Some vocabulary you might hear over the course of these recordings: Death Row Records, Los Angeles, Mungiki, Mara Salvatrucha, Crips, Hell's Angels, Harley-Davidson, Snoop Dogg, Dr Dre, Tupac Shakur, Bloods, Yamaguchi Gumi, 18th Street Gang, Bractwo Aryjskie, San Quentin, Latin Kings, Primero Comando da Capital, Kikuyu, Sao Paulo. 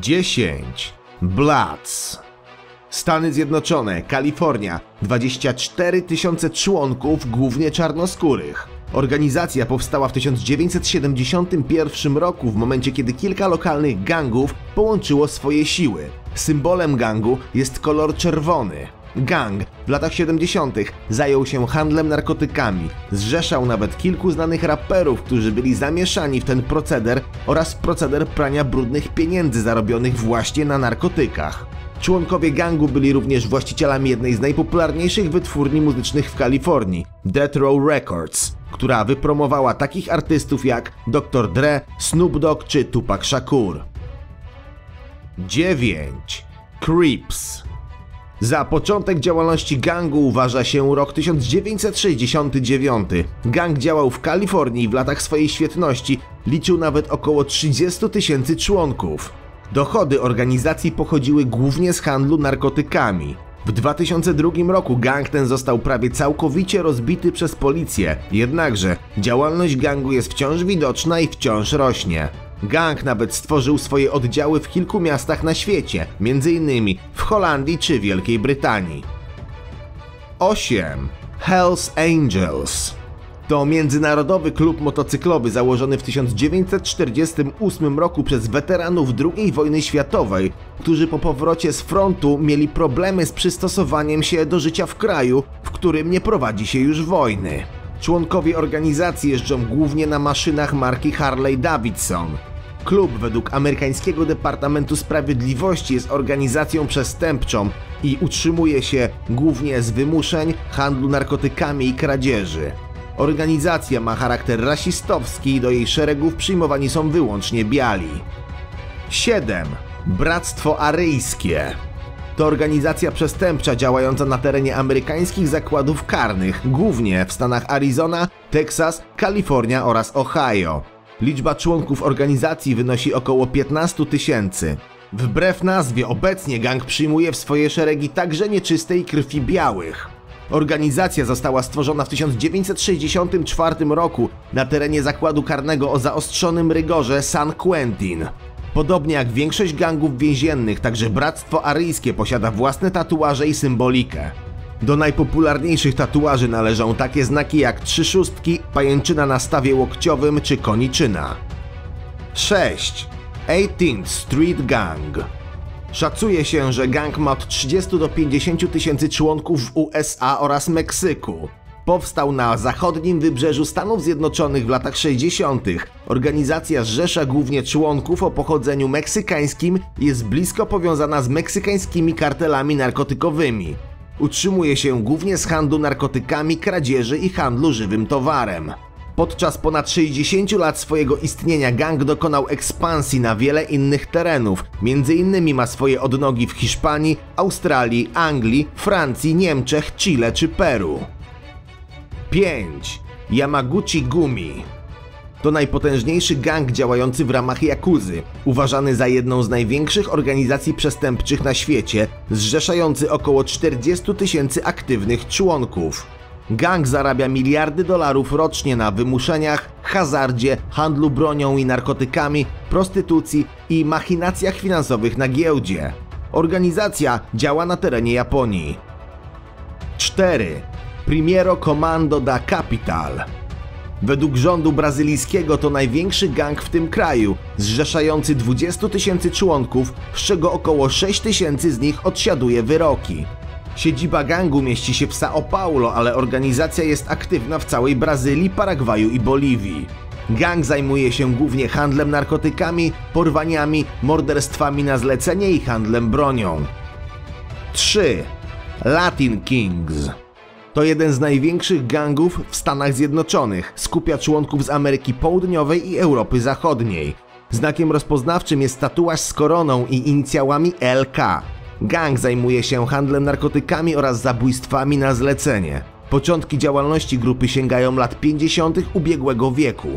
10. Bloods. Stany Zjednoczone, Kalifornia, 24 tysiące członków, głównie czarnoskórych. Organizacja powstała w 1971 roku, w momencie kiedy kilka lokalnych gangów połączyło swoje siły. Symbolem gangu jest kolor czerwony. Gang w latach 70. zajął się handlem narkotykami, zrzeszał nawet kilku znanych raperów, którzy byli zamieszani w ten proceder oraz proceder prania brudnych pieniędzy zarobionych właśnie na narkotykach. Członkowie gangu byli również właścicielami jednej z najpopularniejszych wytwórni muzycznych w Kalifornii, Death Row Records, która wypromowała takich artystów jak Dr Dre, Snoop Dogg czy Tupac Shakur. 9. Crips. Za początek działalności gangu uważa się rok 1969. Gang działał w Kalifornii i w latach swojej świetności liczył nawet około 30 tysięcy członków. Dochody organizacji pochodziły głównie z handlu narkotykami. W 2002 roku gang ten został prawie całkowicie rozbity przez policję, jednakże działalność gangu jest wciąż widoczna i wciąż rośnie. Gang nawet stworzył swoje oddziały w kilku miastach na świecie, m.in. w Holandii czy Wielkiej Brytanii. 8. Hell's Angels. To międzynarodowy klub motocyklowy założony w 1948 roku przez weteranów II wojny światowej, którzy po powrocie z frontu mieli problemy z przystosowaniem się do życia w kraju, w którym nie prowadzi się już wojny. Członkowie organizacji jeżdżą głównie na maszynach marki Harley-Davidson. Klub według amerykańskiego Departamentu Sprawiedliwości jest organizacją przestępczą i utrzymuje się głównie z wymuszeń, handlu narkotykami i kradzieży. Organizacja ma charakter rasistowski i do jej szeregów przyjmowani są wyłącznie biali. 7. Bractwo Aryjskie. To organizacja przestępcza działająca na terenie amerykańskich zakładów karnych, głównie w stanach Arizona, Teksas, Kalifornia oraz Ohio. Liczba członków organizacji wynosi około 15 tysięcy. Wbrew nazwie obecnie gang przyjmuje w swoje szeregi także nieczystej krwi białych. Organizacja została stworzona w 1964 roku na terenie zakładu karnego o zaostrzonym rygorze San Quentin. Podobnie jak większość gangów więziennych, także Bractwo Aryjskie posiada własne tatuaże i symbolikę. Do najpopularniejszych tatuaży należą takie znaki jak 3 szóstki, pajęczyna na stawie łokciowym czy koniczyna. 6. 18th Street Gang. Szacuje się, że gang ma od 30 do 50 tysięcy członków w USA oraz Meksyku. Powstał na zachodnim wybrzeżu Stanów Zjednoczonych w latach 60. Organizacja zrzesza głównie członków o pochodzeniu meksykańskim i jest blisko powiązana z meksykańskimi kartelami narkotykowymi. Utrzymuje się głównie z handlu narkotykami, kradzieży i handlu żywym towarem. Podczas ponad 60 lat swojego istnienia gang dokonał ekspansji na wiele innych terenów. Między innymi ma swoje odnogi w Hiszpanii, Australii, Anglii, Francji, Niemczech, Chile czy Peru. 5. Yamaguchi Gumi. To najpotężniejszy gang działający w ramach jakuzy, uważany za jedną z największych organizacji przestępczych na świecie, zrzeszający około 40 tysięcy aktywnych członków. Gang zarabia miliardy dolarów rocznie na wymuszeniach, hazardzie, handlu bronią i narkotykami, prostytucji i machinacjach finansowych na giełdzie. Organizacja działa na terenie Japonii. 4. Primero Comando da Capital. Według rządu brazylijskiego to największy gang w tym kraju, zrzeszający 20 tysięcy członków, z czego około 6 tysięcy z nich odsiaduje wyroki. Siedziba gangu mieści się w Sao Paulo, ale organizacja jest aktywna w całej Brazylii, Paragwaju i Boliwii. Gang zajmuje się głównie handlem narkotykami, porwaniami, morderstwami na zlecenie i handlem bronią. 3. Latin Kings. To jeden z największych gangów w Stanach Zjednoczonych. Skupia członków z Ameryki Południowej i Europy Zachodniej. Znakiem rozpoznawczym jest tatuaż z koroną i inicjałami LK. Gang zajmuje się handlem narkotykami oraz zabójstwami na zlecenie. Początki działalności grupy sięgają lat 50. ubiegłego wieku.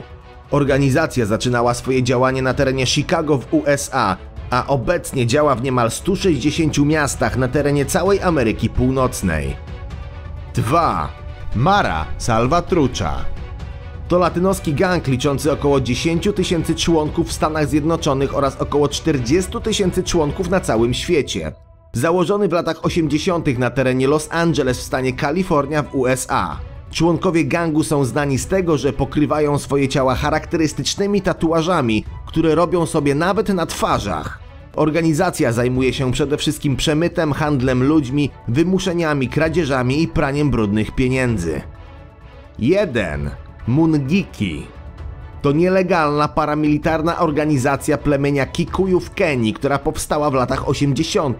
Organizacja zaczynała swoje działanie na terenie Chicago w USA, a obecnie działa w niemal 160 miastach na terenie całej Ameryki Północnej. 2. Mara Salvatrucha. to latynoski gang liczący około 10 tysięcy członków w Stanach Zjednoczonych oraz około 40 tysięcy członków na całym świecie. Założony w latach 80. na terenie Los Angeles w stanie Kalifornia w USA. Członkowie gangu są znani z tego, że pokrywają swoje ciała charakterystycznymi tatuażami, które robią sobie nawet na twarzach. Organizacja zajmuje się przede wszystkim przemytem, handlem ludźmi, wymuszeniami, kradzieżami i praniem brudnych pieniędzy. 1. Mungiki. To nielegalna paramilitarna organizacja plemienia Kikuyu w Kenii, która powstała w latach 80.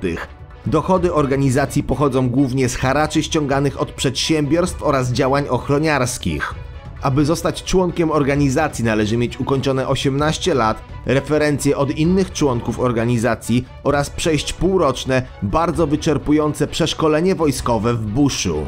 Dochody organizacji pochodzą głównie z haraczy ściąganych od przedsiębiorstw oraz działań ochroniarskich. Aby zostać członkiem organizacji należy mieć ukończone 18 lat, referencje od innych członków organizacji oraz przejść półroczne, bardzo wyczerpujące przeszkolenie wojskowe w buszu.